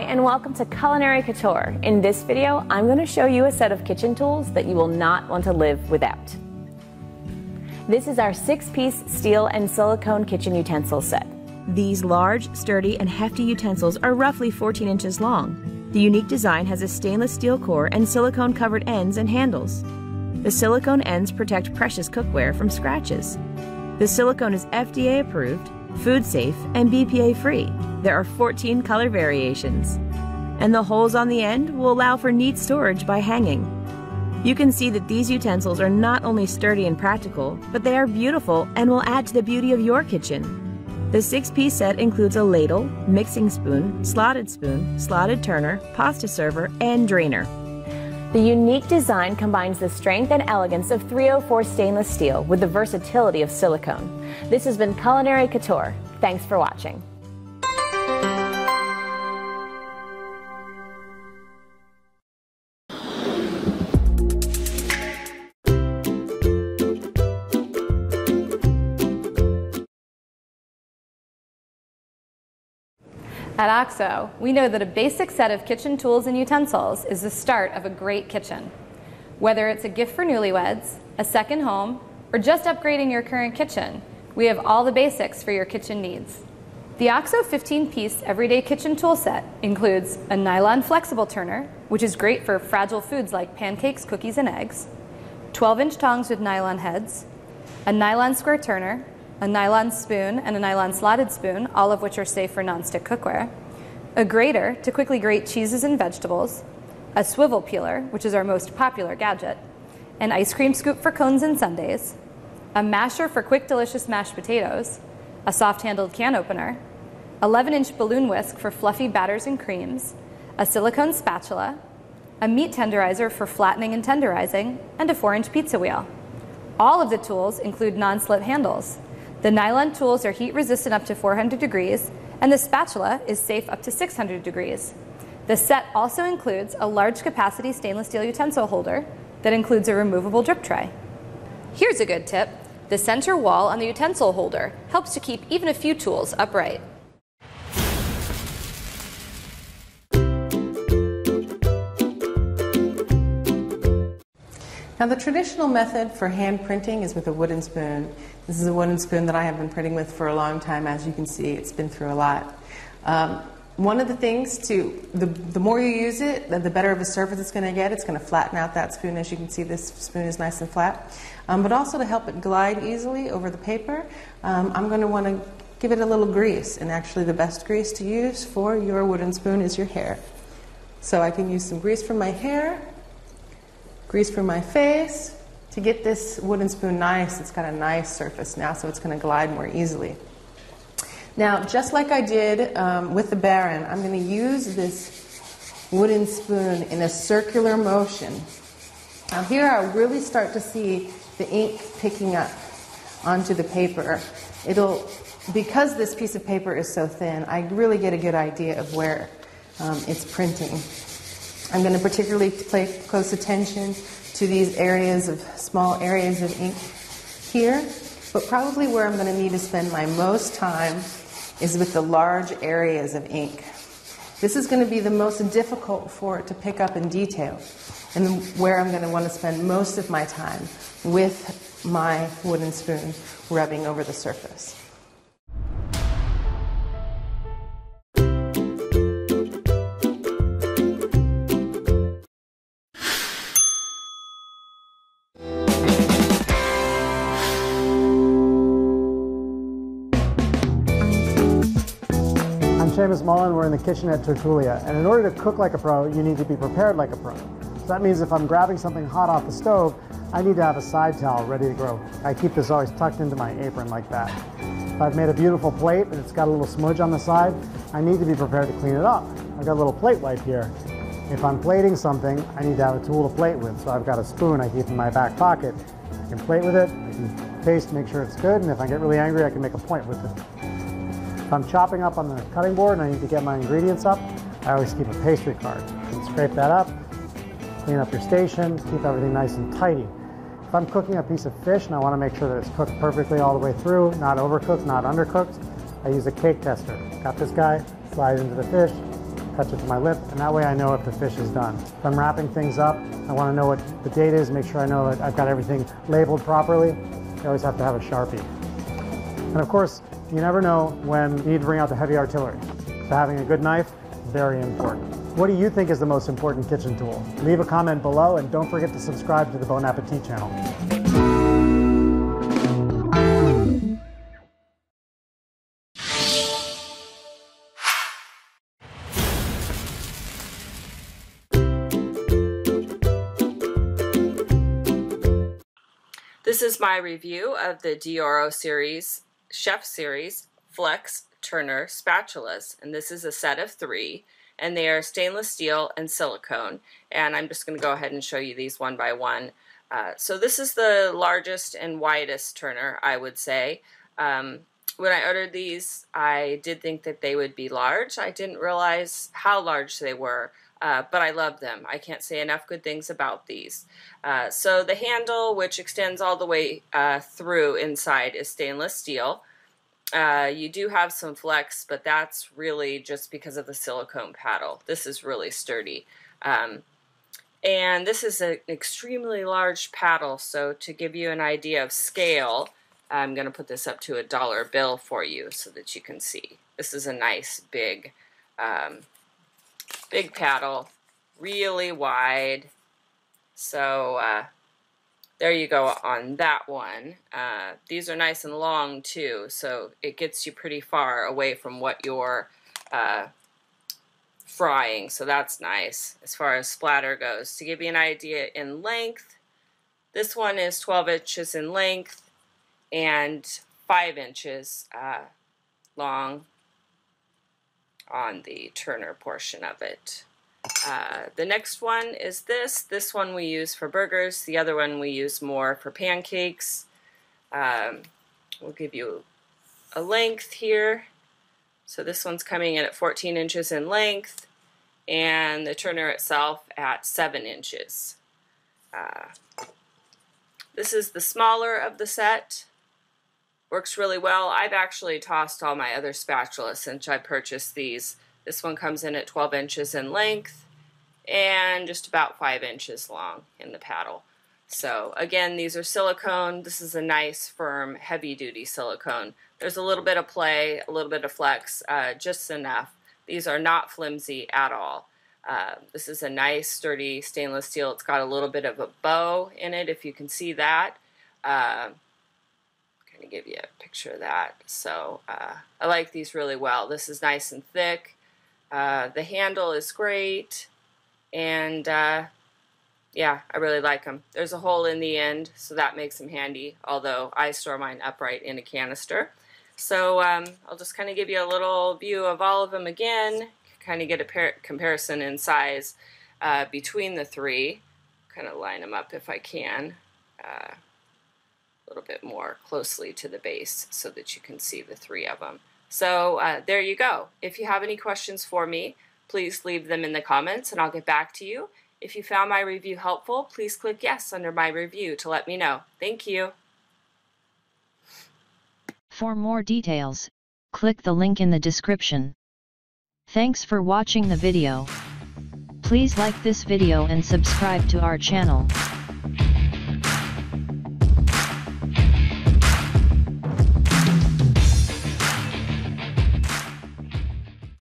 Hi, and welcome to Culinary Couture. In this video, I'm going to show you a set of kitchen tools that you will not want to live without. This is our 6-piece steel and silicone kitchen utensil set. These large, sturdy, and hefty utensils are roughly 14 inches long. The unique design has a stainless steel core and silicone-covered ends and handles. The silicone ends protect precious cookware from scratches. The silicone is FDA approved, food safe, and BPA free. There are 14 color variations, and the holes on the end will allow for neat storage by hanging. You can see that these utensils are not only sturdy and practical, but they are beautiful and will add to the beauty of your kitchen. The 6-piece set includes a ladle, mixing spoon, slotted turner, pasta server, and drainer. The unique design combines the strength and elegance of 304 stainless steel with the versatility of silicone. This has been Culinary Couture. Thanks for watching. At OXO, we know that a basic set of kitchen tools and utensils is the start of a great kitchen. Whether it's a gift for newlyweds, a second home, or just upgrading your current kitchen, we have all the basics for your kitchen needs. The OXO 15-piece everyday kitchen tool set includes a nylon flexible turner, which is great for fragile foods like pancakes, cookies, and eggs, 12-inch tongs with nylon heads, a nylon square turner, a nylon spoon, and a nylon slotted spoon, all of which are safe for nonstick cookware, a grater to quickly grate cheeses and vegetables, a swivel peeler, which is our most popular gadget, an ice cream scoop for cones and sundaes, a masher for quick delicious mashed potatoes, a soft-handled can opener, 11-inch balloon whisk for fluffy batters and creams, a silicone spatula, a meat tenderizer for flattening and tenderizing, and a 4-inch pizza wheel. All of the tools include non-slip handles. The nylon tools are heat resistant up to 400 degrees, and the spatula is safe up to 600 degrees. The set also includes a large capacity stainless steel utensil holder that includes a removable drip tray. Here's a good tip. The center wall on the utensil holder helps to keep even a few tools upright. Now, the traditional method for hand printing is with a wooden spoon. This is a wooden spoon that I have been printing with for a long time. As you can see, it's been through a lot. One of the things, the more you use it, the better of a surface it's going to get. It's going to flatten out that spoon. As you can see, this spoon is nice and flat. But also to help it glide easily over the paper, I'm going to want to give it a little grease. And actually, the best grease to use for your wooden spoon is your hair. So I can use some grease from my hair, grease from my face, to get this wooden spoon nice. It's got a nice surface now, so it's going to glide more easily. Now, just like I did with the Baron, I'm going to use this wooden spoon in a circular motion. Now here I really start to see the ink picking up onto the paper. Because this piece of paper is so thin, I really get a good idea of where it's printing. I'm going to particularly pay close attention to these small areas of ink here, but probably where I'm going to need to spend my most time is with the large areas of ink. This is going to be the most difficult for it to pick up in detail, and where I'm going to want to spend most of my time with my wooden spoon rubbing over the surface. We're in the kitchen at Tertulia, and in order to cook like a pro, you need to be prepared like a pro. So that means if I'm grabbing something hot off the stove, I need to have a side towel ready to go. I keep this always tucked into my apron like that. If I've made a beautiful plate and it's got a little smudge on the side, I need to be prepared to clean it up. I've got a little plate wipe here. If I'm plating something, I need to have a tool to plate with, so I've got a spoon I keep in my back pocket. I can plate with it, I can taste, make sure it's good, and if I get really angry, I can make a point with it. If I'm chopping up on the cutting board and I need to get my ingredients up, I always keep a pastry card. You can scrape that up, clean up your station, keep everything nice and tidy. If I'm cooking a piece of fish and I want to make sure that it's cooked perfectly all the way through, not overcooked, not undercooked, I use a cake tester. Got this guy, slide into the fish, touch it to my lip, and that way I know if the fish is done. If I'm wrapping things up, I want to know what the date is, make sure I know that I've got everything labeled properly. You always have to have a Sharpie. And of course, you never know when you need to bring out the heavy artillery. So having a good knife, very important. What do you think is the most important kitchen tool? Leave a comment below, and don't forget to subscribe to the Bon Appetit channel. This is my review of the DI ORO series, Chef Series, Flex Turner Spatulas, and this is a set of 3, and they are stainless steel and silicone, and I'm just going to go ahead and show you these one by one. So this is the largest and widest turner, I would say. When I ordered these, I did think that they would be large. I didn't realize how large they were. But I love them. I can't say enough good things about these. So the handle, which extends all the way through inside, is stainless steel. You do have some flex, but that's really just because of the silicone paddle. This is really sturdy. And this is an extremely large paddle, so to give you an idea of scale, I'm going to put this up to a dollar bill for you so that you can see. This is a nice big big paddle, really wide. So there you go on that one. These are nice and long too, so it gets you pretty far away from what you're frying, so that's nice as far as splatter goes. To give you an idea in length, this one is 12 inches in length and 5 inches long on the turner portion of it. The next one is this. This one we use for burgers. The other one we use more for pancakes. We'll give you a length here. So this one's coming in at 14 inches in length, and the turner itself at 7 inches. This is the smaller of the set. Works really well. I've actually tossed all my other spatulas since I purchased these. This one comes in at 12 inches in length and just about 5 inches long in the paddle. So again, these are silicone. This is a nice, firm, heavy-duty silicone. There's a little bit of play, a little bit of flex, just enough. These are not flimsy at all. This is a nice, sturdy stainless steel. It's got a little bit of a bow in it, if you can see that. To give you a picture of that. So I like these really well. This is nice and thick. The handle is great, and yeah, I really like them. There's a hole in the end, so that makes them handy, although I store mine upright in a canister. So I'll just kind of give you a little view of all of them again, kind of get a comparison in size between the 3. Kind of line them up if I can. Little bit more closely to the base so that you can see the 3 of them. So there you go. If you have any questions for me, please leave them in the comments and I'll get back to you. If you found my review helpful, please click yes under my review to let me know. Thank you. For more details, click the link in the description. Thanks for watching the video. Please like this video and subscribe to our channel.